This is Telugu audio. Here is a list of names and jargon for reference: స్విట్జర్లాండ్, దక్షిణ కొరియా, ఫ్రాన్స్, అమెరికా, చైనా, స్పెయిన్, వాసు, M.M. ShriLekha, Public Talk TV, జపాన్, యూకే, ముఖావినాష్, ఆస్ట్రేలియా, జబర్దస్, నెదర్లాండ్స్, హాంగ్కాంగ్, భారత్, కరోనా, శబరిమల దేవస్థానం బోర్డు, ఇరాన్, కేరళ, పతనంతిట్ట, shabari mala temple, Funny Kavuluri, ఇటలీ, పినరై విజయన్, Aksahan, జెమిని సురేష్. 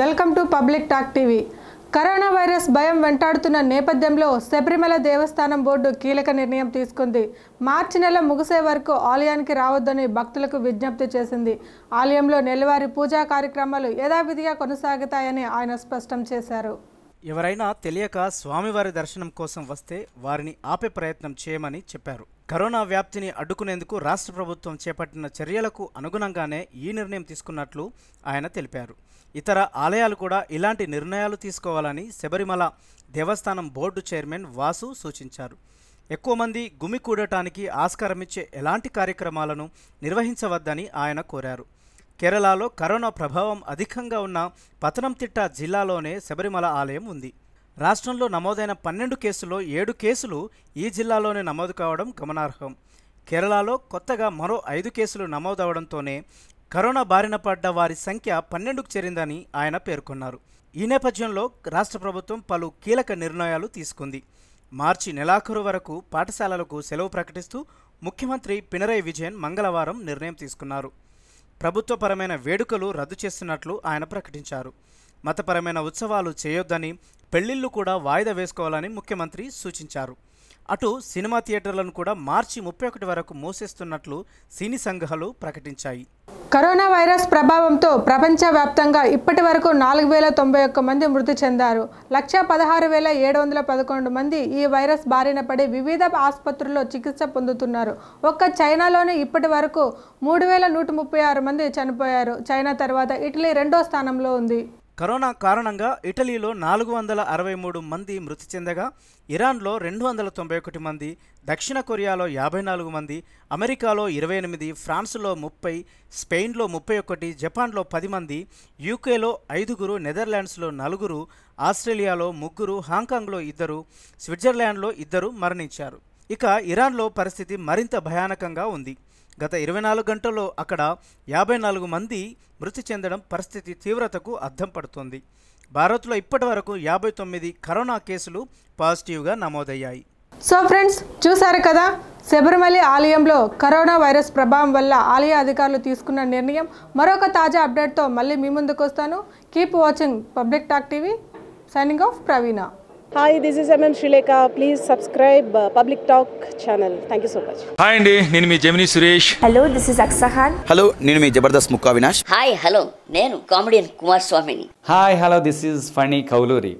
Welcome to public talk TV. కరోనా virus భయం వెంటాడుతున్న నేపథ్యంలో శబరిమల దేవస్థానం బోర్డు కీలక నిర్ణయం తీసుకుంది. మార్చి నెల ముగిసే వరకు ఆలయానికి రావద్దని భక్తులకు విజ్ఞప్తి చేసింది. ఆలయంలో నెలవారీ పూజా కార్యక్రమాలు యథావిధిగా కొనసాగుతాయని ఆయన స్పష్టం చేశారు. ఎవరైనా తెలియక స్వామివారి దర్శనం కోసం వస్తే వారిని ఆపే ప్రయత్నం చేయమని చెప్పారు. కరోనా వ్యాప్తిని అడ్డుకునేందుకు రాష్ట్ర ప్రభుత్వం చేపట్టిన చర్యలకు అనుగుణంగానే ఈ నిర్ణయం తీసుకున్నట్లు ఆయన తెలిపారు. ఇతర ఆలయాలు కూడా ఇలాంటి నిర్ణయాలు తీసుకోవాలని శబరిమల దేవస్థానం బోర్డు చైర్మన్ వాసు సూచించారు. ఎక్కువ మంది గుమికూడటానికి ఆస్కారమిచ్చే ఎలాంటి కార్యక్రమాలను నిర్వహించవద్దని ఆయన కోరారు. కేరళలో కరోనా ప్రభావం అధికంగా ఉన్న పతనంతిట్ట జిల్లాలోనే శబరిమల ఆలయం ఉంది. రాష్ట్రంలో నమోదైన 12 కేసుల్లో 7 కేసులు ఈ జిల్లాలోనే నమోదు కావడం గమనార్హం. కేరళలో కొత్తగా మరో 5 కేసులు నమోదవడంతోనే కరోనా బారిన పడ్డ వారి సంఖ్య 12కు చేరిందని ఆయన పేర్కొన్నారు. ఈ నేపథ్యంలో రాష్ట్ర ప్రభుత్వం పలు కీలక నిర్ణయాలు తీసుకుంది. మార్చి నెలాఖరు వరకు పాఠశాలలకు సెలవు ప్రకటిస్తూ ముఖ్యమంత్రి పినరై విజయన్ మంగళవారం నిర్ణయం తీసుకున్నారు. ప్రభుత్వపరమైన వేడుకలు రద్దు చేస్తున్నట్లు ఆయన ప్రకటించారు. మతపరమైన ఉత్సవాలు చేయొద్దని, పెళ్లిళ్లు కూడా వాయిదా వేసుకోవాలని ముఖ్యమంత్రి సూచించారు. అటు సినిమా థియేటర్లను కూడా మార్చి 31 వరకు మూసేస్తున్నట్లు సినీ సంఘాలు ప్రకటించాయి. కరోనా వైరస్ ప్రభావంతో ప్రపంచవ్యాప్తంగా ఇప్పటి వరకు 4091 మంది మృతి చెందారు. 1,16,711 మంది ఈ వైరస్ బారిన పడి వివిధ ఆసుపత్రుల్లో చికిత్స పొందుతున్నారు. ఒక్క చైనాలోనే ఇప్పటి వరకు 3,136 మంది చనిపోయారు. చైనా తర్వాత ఇటలీ రెండో స్థానంలో ఉంది. కరోనా కారణంగా ఇటలీలో 463 మంది మృతి చెందగా, ఇరాన్లో 291 మంది, దక్షిణ కొరియాలో 54 మంది, అమెరికాలో 28, ఫ్రాన్స్లో 30, స్పెయిన్లో 31, జపాన్లో 10 మంది, యూకేలో 5, నెదర్లాండ్స్లో 4, ఆస్ట్రేలియాలో 3, హాంకాంగ్లో 2, స్విట్జర్లాండ్లో 2 మరణించారు. ఇక ఇరాన్లో పరిస్థితి మరింత భయానకంగా ఉంది. గత 24 గంటల్లో అక్కడ 54 మంది మృతి చెందడం పరిస్థితి తీవ్రతకు అద్దం పడుతోంది. భారత్లో ఇప్పటి వరకు 59 కరోనా కేసులు పాజిటివ్గా నమోదయ్యాయి. సో ఫ్రెండ్స్, చూసారు కదా, శబరిమల ఆలయంలో కరోనా వైరస్ ప్రభావం వల్ల ఆలయ అధికారులు తీసుకున్న నిర్ణయం. మరొక తాజా అప్డేట్తో మళ్ళీ మీ ముందుకు వస్తాను. Keep watching public talk TV. Signing off Praveena. Hi, this is M.M. ShriLekha. Please subscribe Public Talk channel. Thank you so much. Hi Andy, నేను మీ జెమిని సురేష్. Hello, this is Aksahan. Hello, నేను మీ జబర్దస్ ముఖావినాష్. Hi, hello, నేను కామెడియన్ కుమార్ స్వామిని. Hi, hello, this is Funny Kavuluri.